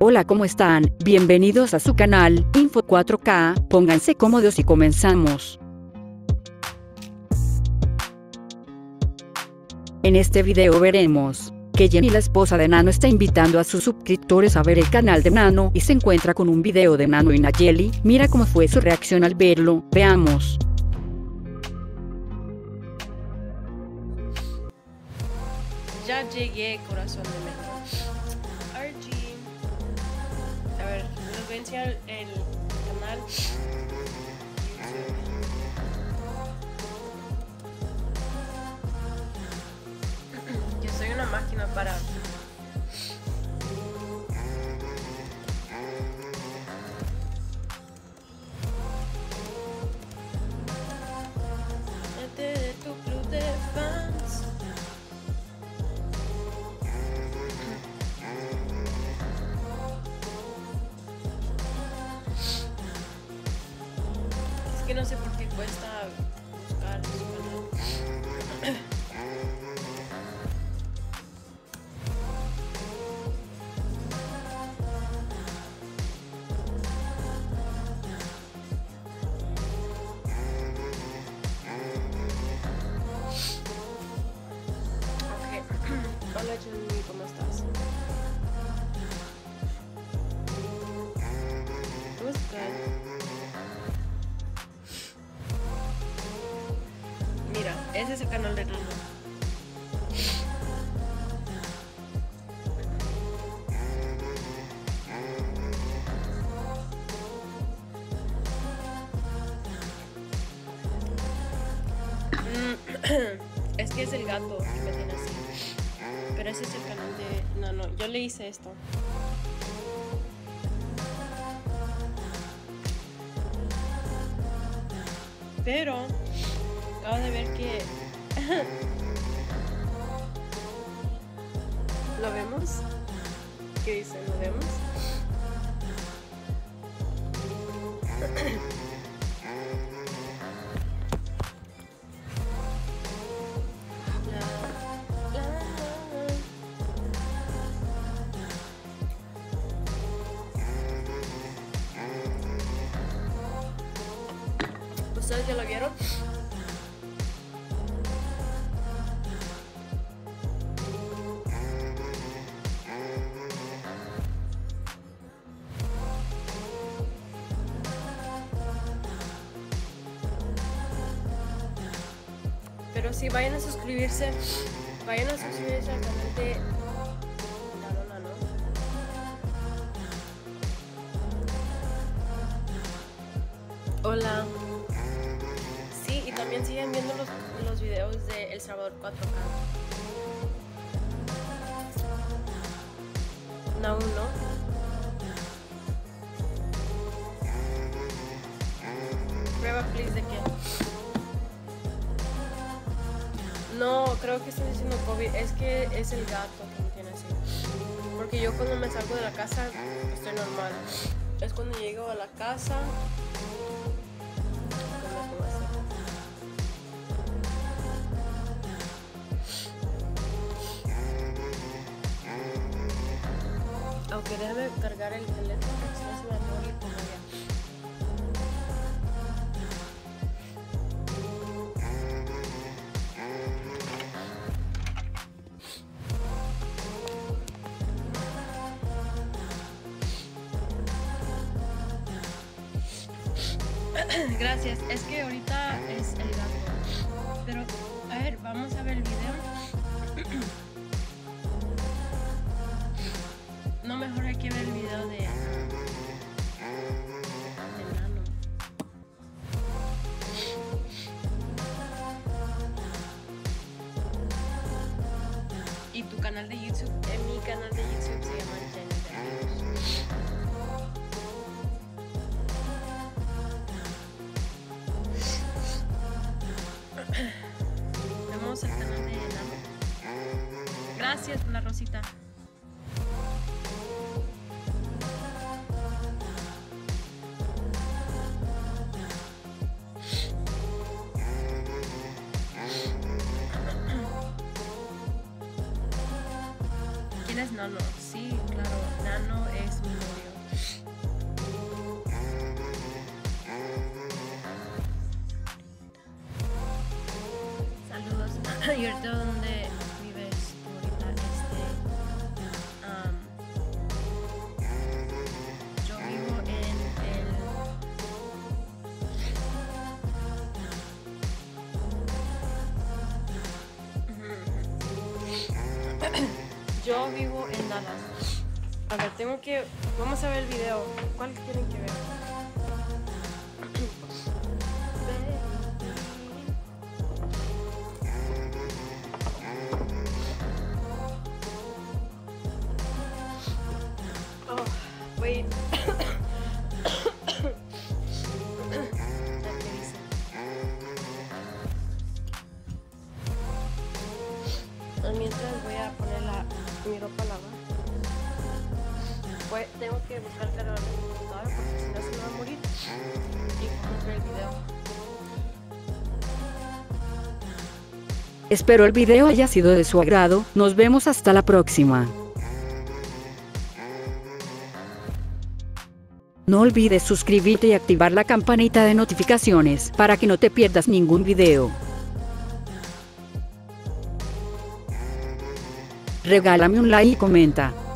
Hola, ¿cómo están? Bienvenidos a su canal, Info 4K, pónganse cómodos y comenzamos. En este video veremos que Jenny, la esposa de Nano, está invitando a sus suscriptores a ver el canal de Nano y se encuentra con un video de Nano y Nayeli. Mira cómo fue su reacción al verlo, veamos. Ya llegué, corazón de Nano. RG. A ver, les voy a enseñar el canal. Máquina para de tu club de fans. Es que no sé por qué cuesta buscar su Hola Jenny, ¿cómo estás? ¿Cómo estás? Mira, ese es el canal de Nano. Es que es el gato que me tiene así. Pero ese es el canal de Nano. Yo le hice esto. Pero acabo de ver que ¿lo vemos? ¿Qué dice? ¿Lo vemos? ¿Ustedes ya lo vieron? Pero sí, vayan a suscribirse al canal de Nano. Hola. También siguen viendo los videos de El Salvador 4K. No, no. Prueba, please, de qué. No, creo que están diciendo COVID. Es que es el gato que me tiene así. Porque yo cuando me salgo de la casa estoy normal. Es cuando llego a la casa. Aunque déjame cargar el teléfono, si no se me atorga y pongo ya. Gracias, es que ahorita es el gato. Pero, a ver, vamos a ver el video. No, mejor hay que ver el video de Nano. Y tu canal de YouTube, mi canal de YouTube se llama Genitalia. Vemos el canal de Nano. Gracias por la Rosita. ¿Él es Nano? Sí, claro, Nano es mi novio. Saludos. ¿Y ahorita dónde vives? Yo vivo en el... Yo vivo en Dallas. A ver, tengo que... Vamos a ver el video. ¿Cuál quieren que vea? Oh, wait. Mientras voy a poner mi ropa a lavar. Pues tengo que buscar cargar la computadora porque si no se me va a morir. Y vamos a ver el video. Espero el video haya sido de su agrado. Nos vemos hasta la próxima. No olvides suscribirte y activar la campanita de notificaciones para que no te pierdas ningún video. Regálame un like y comenta.